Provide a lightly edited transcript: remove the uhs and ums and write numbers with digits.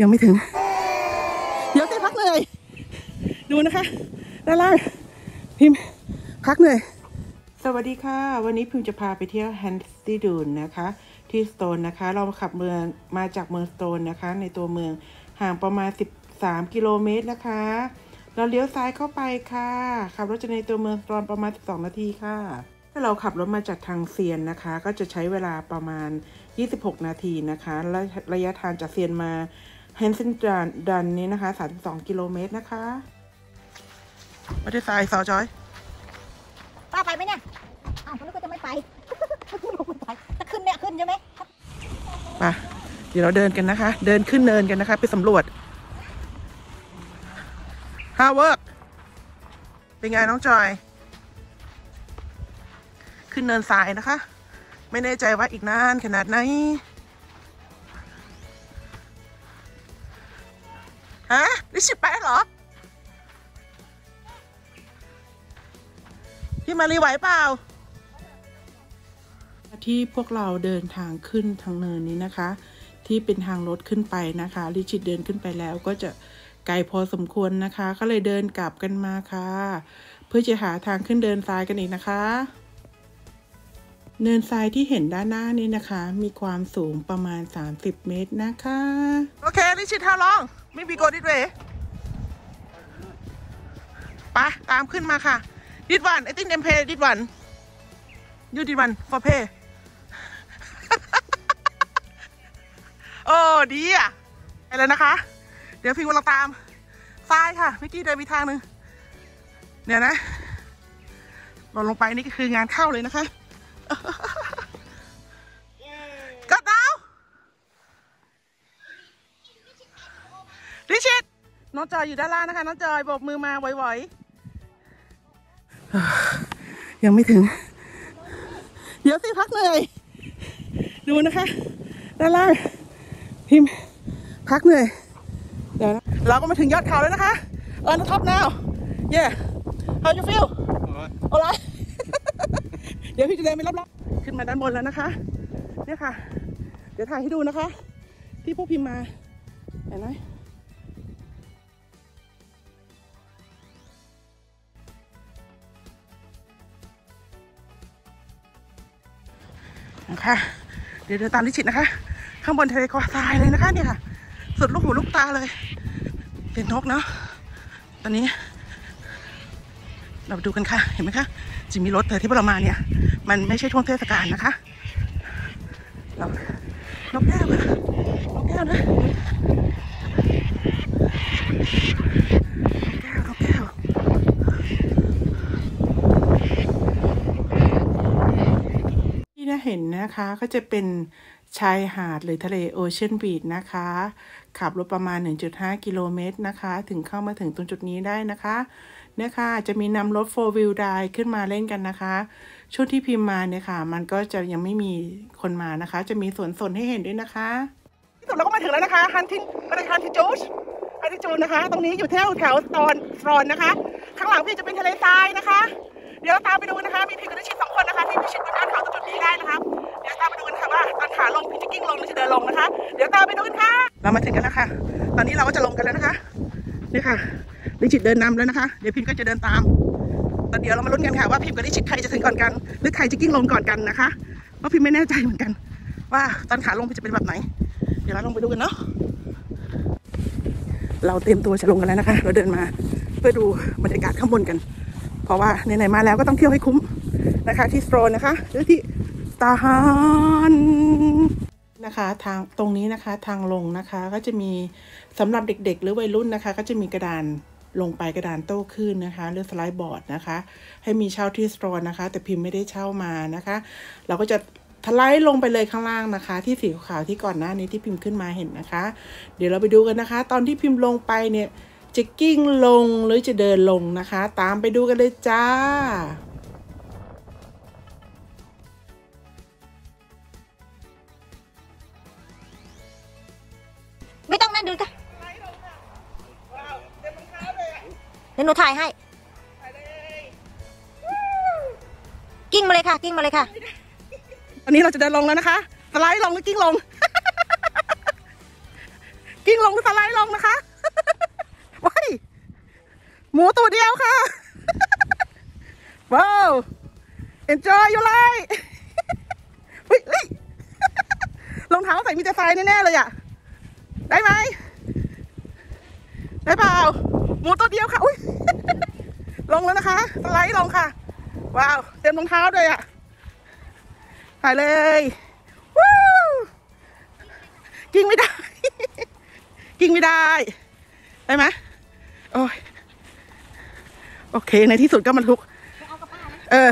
ยังไม่ถึงเดี๋ยวจะพักเหนื่อยดูนะคะด้านล่างพิมพ์พักเหนื่อยสวัสดีค่ะวันนี้พิมพ์จะพาไปเที่ยวแฮนซี่ดูนนะคะที่สโตนนะคะเราขับเมืองมาจากเมืองสโตนนะคะในตัวเมืองห่างประมาณ13กิโลเมตรนะคะเราเลี้ยวซ้ายเข้าไปค่ะขับรถจากในตัวเมืองสโตนประมาณ12นาทีค่ะถ้าเราขับรถมาจากทางเซียนนะคะก็จะใช้เวลาประมาณ26นาทีนะคะและระยะทางจากเซียนมาแฮนเซนดันนี้นะคะ32กิโลเมตรนะคะมาที่สายสาวจอยป้าไปไหมเนี่ยอ้าวคนนี้ก็จะไม่ไปถ้าขึ้นเนี่ยขึ้นใช่ไหมป่ะเดี๋ยวเราเดินกันนะคะเดินขึ้นเนินกันนะคะไปสำรวจ5 work เป็นไงน้องจอยขึ้นเนินทรายนะคะไม่แน่ใจว่าอีกนานขนาดไหนฮะนี่สิไปเหรอพี่มารีไหวเปล่าที่พวกเราเดินทางขึ้นทางเนินนี้นะคะที่เป็นทางรถขึ้นไปนะคะลิชิตเดินขึ้นไปแล้วก็จะไกลพอสมควรนะคะก็เลยเดินกลับกันมาค่ะเพื่อจะหาทางขึ้นเดินทรายกันอีกนะคะเนินทรายที่เห็นด้านหน้านี้นะคะมีความสูงประมาณ30เมตรนะคะโอเคลิชิตท่าลองไม่มีโกดิดเวไปตามขึ้นมาค่ะดิดวันไอติ้งเดมเพย์ดิดวันยูดิดวันฟอเพย์โอ้ดีอะไปแล้วนะคะเดี๋ยวพิงวันเราตามซ้ายค่ะเมื่อกี้เดินไปทางนึงเดี๋ยวนะเราลงไปนี่ก็คืองานเข้าเลยนะคะกัดดาวลิชิตน้องจอยอยู่ด้านล่างนะคะน้องจอยโบกมือมาไหวๆยังไม่ถึงเดี๋ยวสิพักเหนื่อยดูนะคะด้านล่างพิมพ์พักเหนื่อยเดี๋ยวนะเราก็มาถึงยอดเขาแล้วนะคะon the top now yeah how you feel alright เดี๋ยวพี่จะเดินไปรอบๆขึ้นมาด้านบนแล้วนะคะเนี่ยค่ะเดี๋ยวถ่ายให้ดูนะคะที่พวกพิมพ์มาเห็นไหมค่ะเดี๋ยวเดินตามลิชิตนะคะข้างบนทะเลก็ทรายเลยนะคะเนี่ยค่ะสุดลูกหูลูกตาเลยเป็นนกเนาะตอนนี้เราดูกันค่ะเห็นไหมคะจะมีรถแต่ที่พวกเรามาเนี่ยมันไม่ใช่ช่วงเทศกาลนะคะเรานกแก้วค่ะนกแก้วนะเห็นนะคะก็จะเป็นชายหาดหรือทะเลโอเชียนบีชนะคะขับรถประมาณ 1.5 กิโลเมตรนะคะถึงเข้ามาถึงตรงจุดนี้ได้นะคะเนี่ยค่ะจะมีนำรถ 4-wheel drive ขึ้นมาเล่นกันนะคะช่วงที่พิมพ์มาเนี่ยค่ะมันก็จะยังไม่มีคนมานะคะจะมีสวนสนให้เห็นด้วยนะคะที่สุดเราก็มาถึงแล้วนะคะฮันติจูนนะคะตรงนี้อยู่แถวซอนนะคะข้างหลังพี่จะเป็นทะเลทรายนะคะเดี๋ยวตามไปดูนะคะมีพี่กับลิชิต2คนนะคะที่ลิชิตบนยอดเขาตรงจุดนี้ได้นะคะเดี๋ยวตามไปดูกันค่ะว่าตอนขาลงพี่จะกิ้งลงหรือจะเดินลงนะคะเดี๋ยวตามไปดูกันค่ะเรามาถึงกันแล้วค่ะตอนนี้เราก็จะลงกันแล้วนะคะนี่ค่ะลิชิตเดินนำแล้วนะคะเดี๋ยวพิมก็จะเดินตามตอนเดี๋ยวเรามาลุ้นกันค่ะว่าพิมกับลิชิตใครจะถึงก่อนกันหรือใครจะกิ้งลงก่อนกันนะคะเพราะพิมไม่แน่ใจเหมือนกันว่าตอนขาลงพี่จะเป็นแบบไหนเดี๋ยวเราลงไปดูกันเนาะเราเตรียมตัวจะลงกันแล้วนะคะเราเดินมาเพื่อดูบรรยากาศข้างบนกันเพราะว่าไหนๆมาแล้วก็ต้องเที่ยวให้คุ้มนะคะที่สโตนนะคะหรือที่ตาฮานนะคะทางตรงนี้นะคะทางลงนะคะก็จะมีสำหรับเด็กๆหรือวัยรุ่นนะคะก็จะมีกระดานลงไปกระดานโต้คลื่นนะคะหรือสไลด์บอร์ดนะคะให้มีเช่าที่สโตนนะคะแต่พิมพ์ไม่ได้เช่ามานะคะเราก็จะทะไลลงไปเลยข้างล่างนะคะที่สีขาวที่ก่อนหน้านี้ที่พิมพ์ขึ้นมาเห็นนะคะเดี๋ยวเราไปดูกันนะคะตอนที่พิมพ์ลงไปเนี่ยจะกิ้งลงหรือจะเดินลงนะคะตามไปดูกันเลยจ้าไม่ต้องนั่นดูจ้ะเดี๋ยวหนูถ่ายให้กิ้งมาเลยค่ะกิ้งมาเลยค่ะตอนนี้เราจะเดินลงแล้วนะคะสไลด์ลงหรือกิ้งลง กิ้งลงหรือสไลด์ลงนะคะว้ายหมูตัวเดียวค่ะว้าว enjoy your life รองเท้าใส่มีแต่ทรายแน่ๆเลยอ่ะได้ไหมได้เปล่าหมูตัวเดียวค่ะอุ้ยลงแล้วนะคะสไลด์ลงค่ะว้าวเต็มรองเท้าเลยอ่ะถ่ายเลยวู้กิ้งไม่ได้กิ้งไม่ได้ได้ไหมโอ้ยโอเคในที่สุดก็บรรทุกเออ